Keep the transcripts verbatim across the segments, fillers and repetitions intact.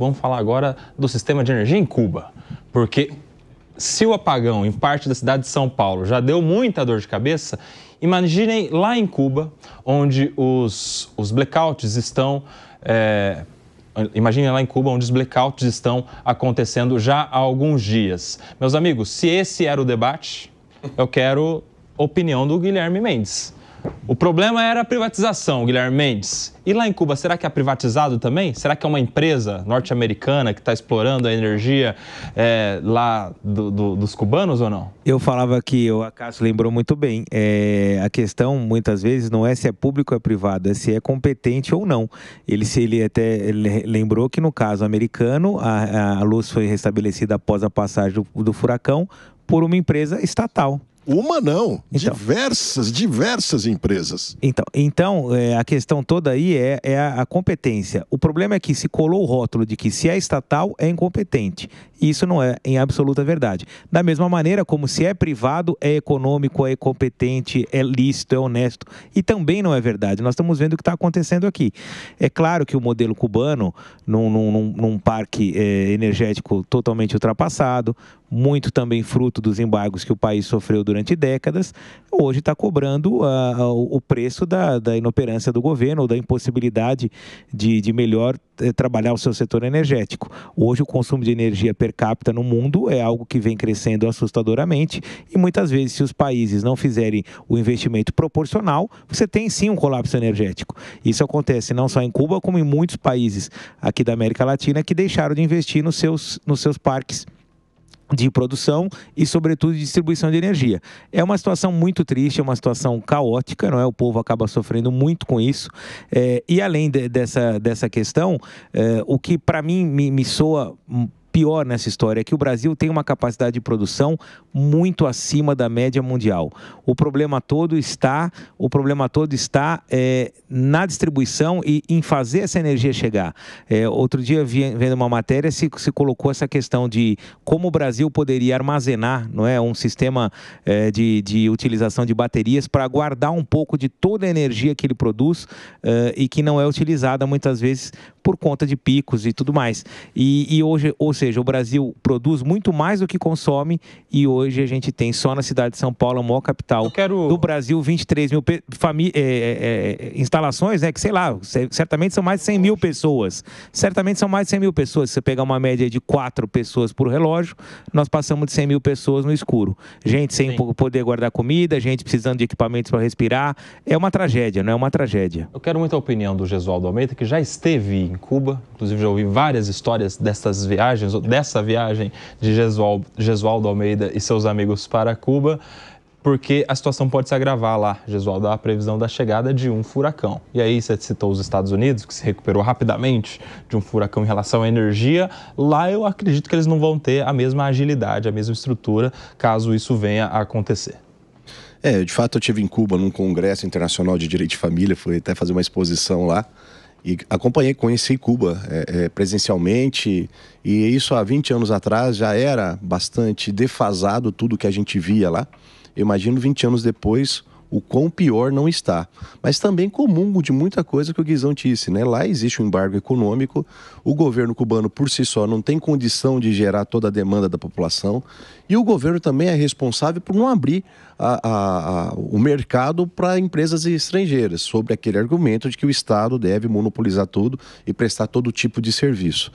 Vamos falar agora do sistema de energia em Cuba, porque se o apagão em parte da cidade de São Paulo já deu muita dor de cabeça, imaginem lá em Cuba, onde os, os blackouts estão... É, imaginem lá em Cuba, onde os blackouts estão acontecendo já há alguns dias. Meus amigos, se esse era o debate, eu quero a opinião do Guilherme Mendes. O problema era a privatização, Guilherme Mendes. E lá em Cuba, será que é privatizado também? Será que é uma empresa norte-americana que está explorando a energia é, lá do, do, dos cubanos ou não? Eu falava que, o Acácio lembrou muito bem, é, a questão muitas vezes não é se é público ou é privado, é se é competente ou não. Ele, se ele até ele lembrou que no caso americano, a, a luz foi restabelecida após a passagem do, do furacão por uma empresa estatal. Uma não, então, diversas, diversas empresas. Então, então é, a questão toda aí é, é a, a competência. O problema é que se colou o rótulo de que se é estatal é incompetente. Isso não é em absoluta verdade. Da mesma maneira como se é privado, é econômico, é competente, é lícito, é honesto. E também não é verdade. Nós estamos vendo o que está acontecendo aqui. É claro que o modelo cubano, num, num, num parque é, energético totalmente ultrapassado, muito também fruto dos embargos que o país sofreu durante décadas, hoje está cobrando a, a, o preço da, da inoperância do governo ou da impossibilidade de, de melhor é, trabalhar o seu setor energético. Hoje o consumo de energia per capita no mundo é algo que vem crescendo assustadoramente e muitas vezes, se os países não fizerem o investimento proporcional, você tem sim um colapso energético. Isso acontece não só em Cuba, como em muitos países aqui da América Latina que deixaram de investir nos seus, nos seus parques de produção e, sobretudo, de distribuição de energia. É uma situação muito triste, é uma situação caótica, não é? O povo acaba sofrendo muito com isso. É, e, além de, dessa, dessa questão, é, o que, para mim, me, me soa... pior nessa história é que o Brasil tem uma capacidade de produção muito acima da média mundial. O problema todo está, o problema todo está é, na distribuição e em fazer essa energia chegar. É, outro dia, vi, vendo uma matéria, se, se colocou essa questão de como o Brasil poderia armazenar, não é, um sistema é, de, de utilização de baterias para guardar um pouco de toda a energia que ele produz é, e que não é utilizada muitas vezes por conta de picos e tudo mais. E, e hoje, ou seja, o Brasil produz muito mais do que consome e hoje a gente tem só na cidade de São Paulo, a maior capital quero... do Brasil, vinte e três mil famí- é, é, instalações, né, que sei lá, certamente são mais de cem mil pessoas. Certamente são mais de cem mil pessoas. Se você pegar uma média de quatro pessoas por relógio, nós passamos de cem mil pessoas no escuro. Gente sem Sim. poder guardar comida, gente precisando de equipamentos para respirar. É uma tragédia, não é uma tragédia. Eu quero muito a opinião do Gesualdo Almeida, que já esteve em Cuba, inclusive já ouvi várias histórias dessas viagens, dessa viagem de Gesualdo, Gesualdo Almeida e seus amigos para Cuba, porque a situação pode se agravar lá, Gesualdo, a previsão da chegada de um furacão. E aí você citou os Estados Unidos, que se recuperou rapidamente de um furacão em relação à energia. Lá eu acredito que eles não vão ter a mesma agilidade, a mesma estrutura, caso isso venha a acontecer. É, de fato eu estive em Cuba num congresso internacional de direito de família, fui até fazer uma exposição lá. E acompanhei, conheci Cuba é, é, presencialmente, e isso há vinte anos atrás já era bastante defasado tudo que a gente via lá. Eu imagino vinte anos depois o quão pior não está. Mas também comungo de muita coisa que o Guizão disse, né? Lá existe um embargo econômico, o governo cubano por si só não tem condição de gerar toda a demanda da população e o governo também é responsável por não abrir a, a, a, o mercado para empresas estrangeiras, sobre aquele argumento de que o Estado deve monopolizar tudo e prestar todo tipo de serviço.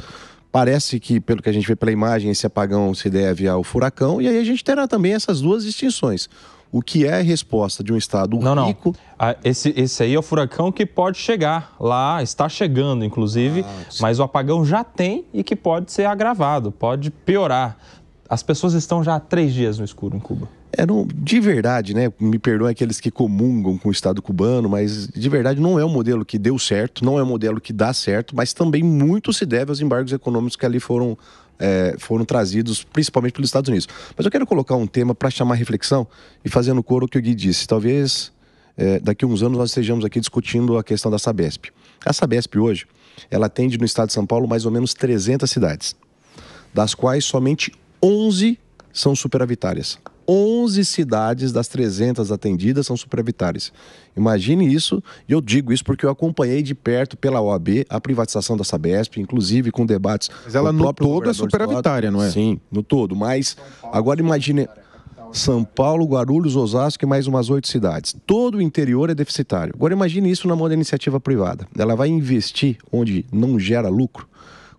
Parece que, pelo que a gente vê pela imagem, esse apagão se deve ao furacão e aí a gente terá também essas duas distinções. O que é a resposta de um Estado não, rico... Não. Ah, esse, esse aí é o furacão que pode chegar lá, está chegando, inclusive, ah, mas o apagão já tem e que pode ser agravado, pode piorar. As pessoas estão já há três dias no escuro em Cuba. É, não, de verdade, né? Me perdoem aqueles que comungam com o Estado cubano, mas de verdade não é um modelo que deu certo, não é um modelo que dá certo, mas também muito se deve aos embargos econômicos que ali foram... É, foram trazidos principalmente pelos Estados Unidos. Mas eu quero colocar um tema para chamar reflexão e fazendo coro o que o Gui disse. Talvez é, daqui a uns anos nós estejamos aqui discutindo a questão da Sabesp. A Sabesp hoje, ela atende no estado de São Paulo mais ou menos trezentas cidades, das quais somente onze são superavitárias. onze cidades das trezentas atendidas são superavitárias. Imagine isso, e eu digo isso porque eu acompanhei de perto pela O A B a privatização da Sabesp, inclusive com debates... Mas ela no todo é superavitária, não é? Sim, no todo, mas agora imagine... São Paulo, Guarulhos, Osasco e mais umas oito cidades. Todo o interior é deficitário. Agora imagine isso na mão da iniciativa privada. Ela vai investir onde não gera lucro.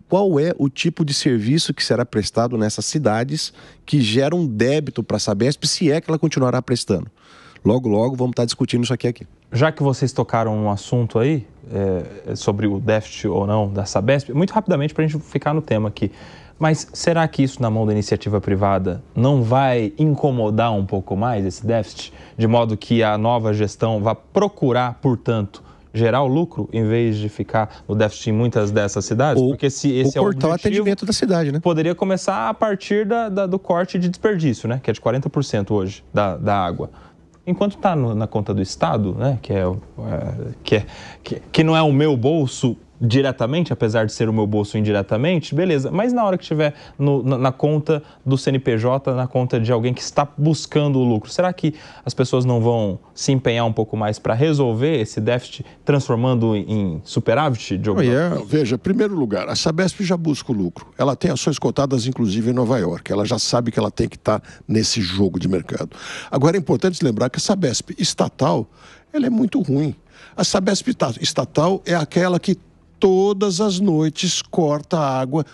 Qual é o tipo de serviço que será prestado nessas cidades que gera um débito para a Sabesp, se é que ela continuará prestando? Logo, logo, vamos estar discutindo isso aqui. aqui. Já que vocês tocaram um assunto aí, é, sobre o déficit ou não da Sabesp, muito rapidamente para a gente ficar no tema aqui. Mas será que isso na mão da iniciativa privada não vai incomodar um pouco mais esse déficit? De modo que a nova gestão vá procurar, portanto, gerar o lucro em vez de ficar no déficit em muitas dessas cidades? Ou, Porque se esse ou é o cortar o atendimento da cidade, né? Poderia começar a partir da, da, do corte de desperdício, né? Que é de quarenta por cento hoje da, da água. Enquanto está na conta do Estado, né? Que, é, é, que, é, que, que não é o meu bolso... diretamente, apesar de ser o meu bolso indiretamente, beleza, mas na hora que estiver no, na, na conta do C N P J, na conta de alguém que está buscando o lucro, será que as pessoas não vão se empenhar um pouco mais para resolver esse déficit, transformando em superávit, Diogo? É, veja, em primeiro lugar, a Sabesp já busca o lucro. Ela tem ações cotadas, inclusive, em Nova York. Ela já sabe que ela tem que estar nesse jogo de mercado. Agora, é importante lembrar que a Sabesp estatal, ela é muito ruim. A Sabesp estatal é aquela que todas as noites corta a água,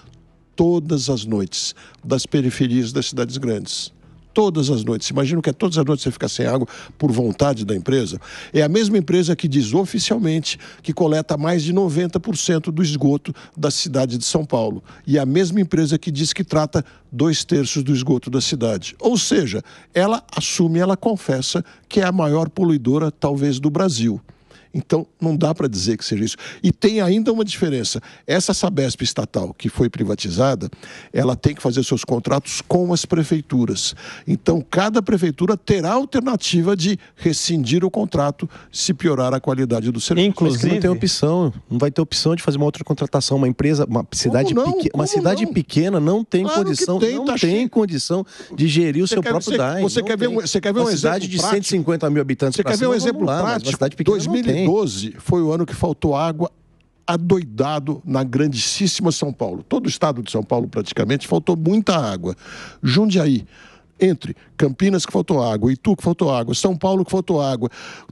todas as noites, das periferias das cidades grandes. Todas as noites. Imagina que é todas as noites você fica sem água por vontade da empresa. É a mesma empresa que diz oficialmente que coleta mais de noventa por cento do esgoto da cidade de São Paulo. E é a mesma empresa que diz que trata dois terços do esgoto da cidade. Ou seja, ela assume, ela confessa que é a maior poluidora, talvez, do Brasil. Então, não dá para dizer que seja isso. E tem ainda uma diferença. Essa Sabesp estatal que foi privatizada, ela tem que fazer seus contratos com as prefeituras. Então, cada prefeitura terá a alternativa de rescindir o contrato se piorar a qualidade do serviço. Inclusive, mas não tem opção. Não vai ter opção de fazer uma outra contratação. Uma empresa, uma cidade, não, pequ... uma cidade não? pequena não tem claro condição tem, não tá tem cheio. condição de gerir o você seu quer, próprio D A E. Você, você quer ver um, você quer ver uma um cidade de prático. cento e cinquenta mil habitantes para cima? Você quer ver um exemplo lá, prático? Uma cidade pequena dois mil e doze foi o ano que faltou água adoidado na grandíssima São Paulo. Todo o estado de São Paulo, praticamente, faltou muita água. Jundiaí, entre Campinas que faltou água, Itu que faltou água, São Paulo que faltou água,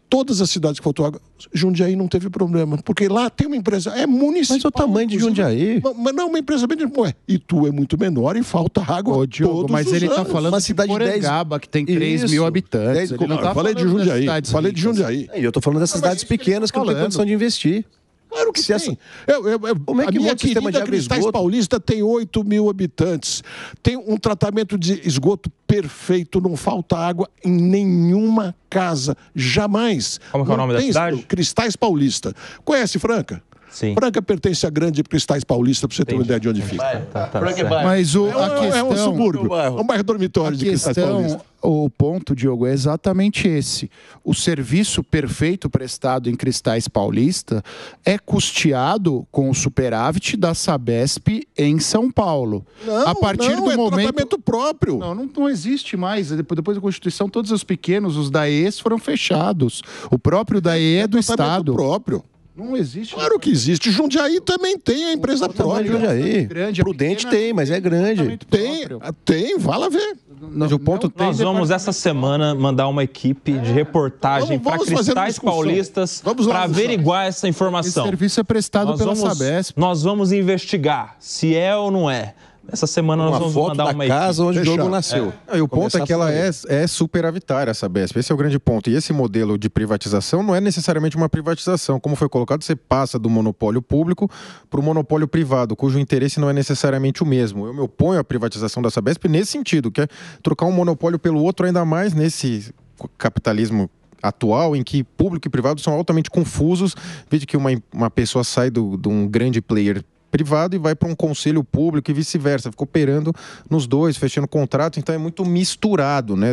todas as cidades que faltou água, Jundiaí não teve problema, porque lá tem uma empresa, é municipal. Mas o tamanho de Jundiaí... Mas não, uma empresa bem... Ué, Itu é muito menor e falta água Ô, Diogo, todos mas os ele anos. Tá falando uma cidade de Porangaba, dez... que tem três mil habitantes. dez... Ele não, não tá falei de Jundiaí, falei de Jundiaí. É, eu tô falando das ah, cidades pequenas que, que não tem condição de investir. Claro que sim. Essa... Eu, eu, eu, Como é que a minha querida Cristais Paulista tem oito mil habitantes, tem um tratamento de esgoto perfeito, não falta água em nenhuma casa, jamais. Como que é o nome da cidade? Cristais Paulista. Conhece Franca? Sim. Franca pertence à grande Cristais Paulista, para você ter Entendi. uma ideia de onde fica. Bairro, tá, tá, Franca é bairro. Mas o, a questão, é um subúrbio, é um bairro dormitório de Cristais Paulista. O ponto, Diogo, é exatamente esse. O serviço perfeito prestado em Cristais Paulista é custeado com o superávit da Sabesp em São Paulo. Não, a partir não, do é momento... tratamento próprio. Não, não, não existe mais. Depois da Constituição, todos os pequenos, os D A Es, foram fechados. O próprio D A E é do Estado. próprio. Não existe. Claro que existe. Jundiaí também tem a empresa própria. Jundiaí. Grande, Prudente pequena, tem, mas é grande. Tem, tem, vai lá ver. Não, mas o ponto não, tem nós vamos departamento... essa semana mandar uma equipe é. de reportagem para Cristais Paulistas para averiguar essa informação. Esse serviço é prestado nós pela vamos, Sabesp. Nós vamos investigar se é ou não é. Essa semana uma nós vamos foto mandar da uma casa equipe. onde Fechado. o Diogo nasceu. É. E o ponto Começar é que ela é, é superavitária, a Sabesp. Esse é o grande ponto. E esse modelo de privatização não é necessariamente uma privatização. Como foi colocado, você passa do monopólio público para o monopólio privado, cujo interesse não é necessariamente o mesmo. Eu me oponho à privatização da Sabesp nesse sentido, que é trocar um monopólio pelo outro, ainda mais nesse capitalismo atual, em que público e privado são altamente confusos. Veja que uma, uma pessoa sai do, de um grande player privado e vai para um conselho público e vice-versa, fica operando nos dois, fechando contrato, então é muito misturado, né?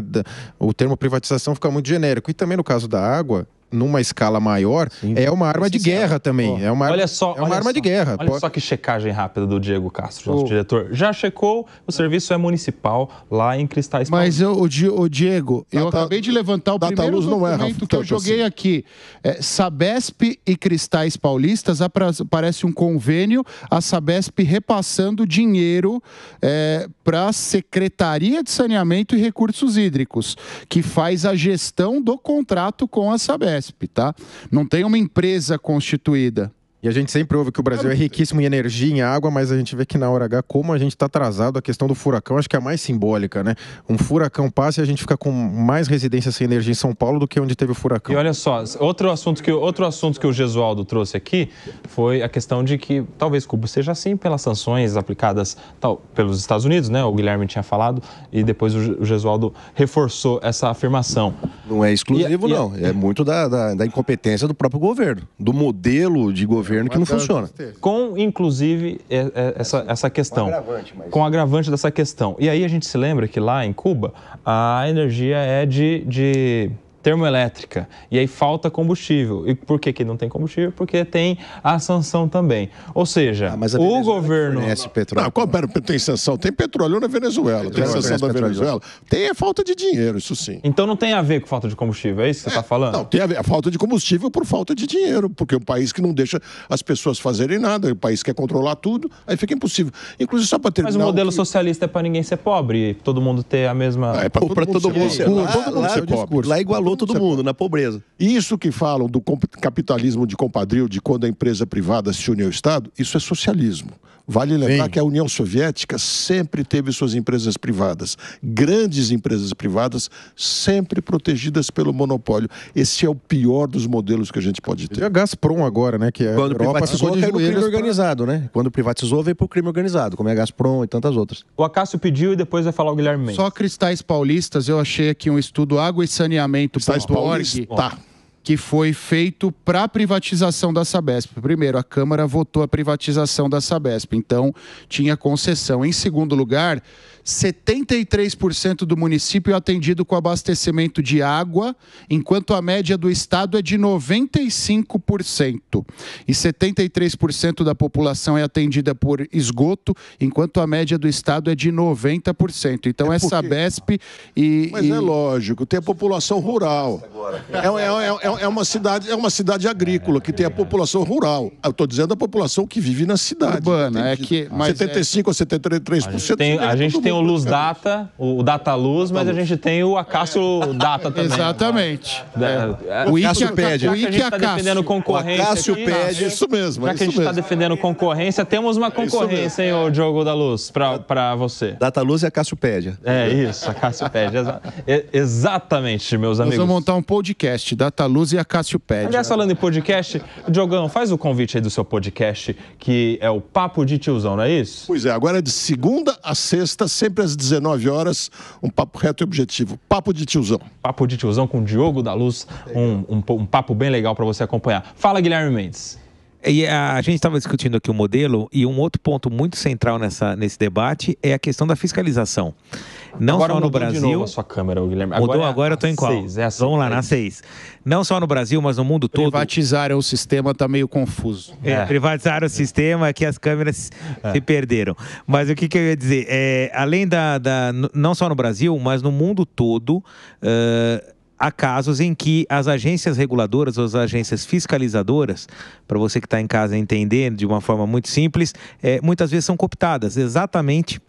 O termo privatização fica muito genérico. E também no caso da água, numa escala maior, sim, é uma arma de guerra também. É uma arma, olha só, é uma arma só, de guerra. Olha Pode... só que checagem rápida do Diego Castro, nosso oh. diretor. Já checou, o serviço é municipal lá em Cristais Paulista. Mas, eu, o Diego, eu Data, acabei de levantar o Data primeiro Luz documento não é, Rafa, que eu joguei assim. aqui. É, Sabesp e Cristais Paulistas, parece um convênio, a Sabesp repassando dinheiro é, para a Secretaria de Saneamento e Recursos Hídricos, que faz a gestão do contrato com a Sabesp. Tá? Não tem uma empresa constituída. E a gente sempre ouve que o Brasil é riquíssimo em energia, em água, mas a gente vê que na hora H, como a gente está atrasado, a questão do furacão acho que é a mais simbólica, né? Um furacão passa e a gente fica com mais residência sem energia em São Paulo do que onde teve o furacão. E olha só, outro assunto que, outro assunto que o Gesualdo trouxe aqui foi a questão de que talvez Cuba seja assim pelas sanções aplicadas tal, pelos Estados Unidos, né? O Guilherme tinha falado e depois o Gesualdo reforçou essa afirmação. Não é exclusivo, e, não. E a... É muito da, da, da incompetência do próprio governo, do modelo de governo. governo que não funciona. Com, inclusive, essa, essa questão. Com agravante, mas... Com agravante dessa questão. E aí a gente se lembra que lá em Cuba, a energia é de, de termoelétrica. E aí falta combustível. E por que que não tem combustível? Porque tem a sanção também. Ou seja, ah, mas a o governo... Não, petróleo. Não, pera, tem sanção. Tem petróleo na Venezuela. Tem sanção da Venezuela. Tem a falta de dinheiro, isso sim. Então não tem a ver com falta de combustível, é isso que você está falando? Não, tem a ver. A falta de combustível por falta de dinheiro. Porque é um país que não deixa as pessoas fazerem nada. É um país que quer controlar tudo. Aí fica impossível. Inclusive, só para terminar... Mas o modelo o que... socialista é para ninguém ser pobre. Todo mundo ter a mesma... Ah, é para todo, todo mundo ser pobre. Lá, todo mundo lá, ser pobre. Lá igualou todo mundo, na pobreza. Isso que falam do capitalismo de compadrio, de quando a empresa privada se une ao Estado, isso é socialismo. Vale lembrar Sim. que a União Soviética sempre teve suas empresas privadas. Grandes empresas privadas, sempre protegidas pelo monopólio. Esse é o pior dos modelos que a gente pode ter. E a Gazprom agora, né? Que é quando privatizou, veio pro crime organizado, né? Quando privatizou, veio pro crime organizado, como é a Gazprom e tantas outras. O Acácio pediu e depois vai falar o Guilherme Mendes. Só Cristais Paulistas, eu achei aqui um estudo Água e Saneamento. Cristais Paulista. Tá. Que foi feito para a privatização da Sabesp. Primeiro, a Câmara votou a privatização da Sabesp, então tinha concessão. Em segundo lugar, setenta e três por cento do município é atendido com abastecimento de água, enquanto a média do estado é de noventa e cinco por cento. E setenta e três por cento da população é atendida por esgoto, enquanto a média do estado é de noventa por cento. Então é, é Sabesp e... Mas e... é lógico, tem a população rural. É, é, é, é É uma cidade, é uma cidade agrícola, que tem a população rural. Eu estou dizendo a população que vive na cidade. Urbana, é que... Mas setenta e cinco a setenta e três por cento. Tem, a gente tem o Luz Data, o Data Luz, mas a gente tem o Acácio Data também. Exatamente. O Acácio pede. O Acácio está defendendo concorrência. O Acácio pede. Isso mesmo. Já que a gente está defendendo concorrência, temos uma concorrência, hein, o Diogo da Luz, para você. Data Luz e Acácio pede. É isso, Acácio pede. Exatamente, meus amigos. Nós vamos montar um podcast, Data Luz e a Cássio pede. Aliás, falando em podcast, Diogão, faz o convite aí do seu podcast, que é o Papo de Tiozão, não é isso? Pois é, agora é de segunda a sexta, sempre às dezenove horas, um papo reto e objetivo. Papo de Tiozão. Papo de Tiozão com Diogo da Luz, um, um, um papo bem legal para você acompanhar. Fala, Guilherme Mendes. E a gente estava discutindo aqui o modelo, e um outro ponto muito central nessa, nesse debate é a questão da fiscalização. Não agora só no Brasil. De novo a sua câmera, Guilherme. Agora mudou, é agora eu estou em qual? Seis, é assim, Vamos lá, é na seis. Não só no Brasil, mas no mundo todo. Privatizaram o sistema, está meio confuso. É, é. Privatizaram o sistema, que as câmeras é. se perderam. Mas o que, que eu ia dizer? É, além da, da. Não só no Brasil, mas no mundo todo. Uh, Há casos em que as agências reguladoras ou as agências fiscalizadoras, para você que está em casa entender de uma forma muito simples, é, muitas vezes são cooptadas, exatamente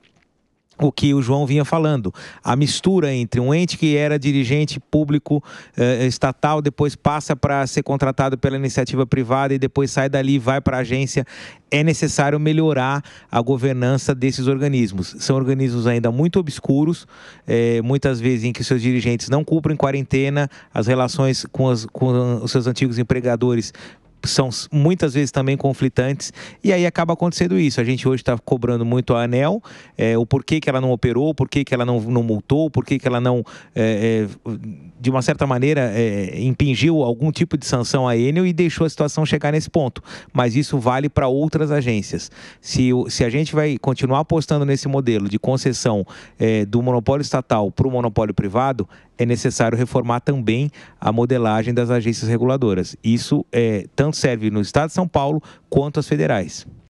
o que o João vinha falando. A mistura entre um ente que era dirigente público eh, estatal, depois passa para ser contratado pela iniciativa privada e depois sai dali e vai para a agência. É necessário melhorar a governança desses organismos. São organismos ainda muito obscuros, eh, muitas vezes em que seus dirigentes não cumprem quarentena, as relações com, as, com os seus antigos empregadores são muitas vezes também conflitantes, e aí acaba acontecendo isso. A gente hoje está cobrando muito a Anel, é, o porquê que ela não operou, o porquê que ela não, não multou, o porquê que ela não, é, é, de uma certa maneira, é, impingiu algum tipo de sanção a Enel e deixou a situação chegar nesse ponto. Mas isso vale para outras agências. Se, se a gente vai continuar apostando nesse modelo de concessão é, do monopólio estatal para o monopólio privado, é necessário reformar também a modelagem das agências reguladoras. Isso é, tanto serve no Estado de São Paulo quanto as federais.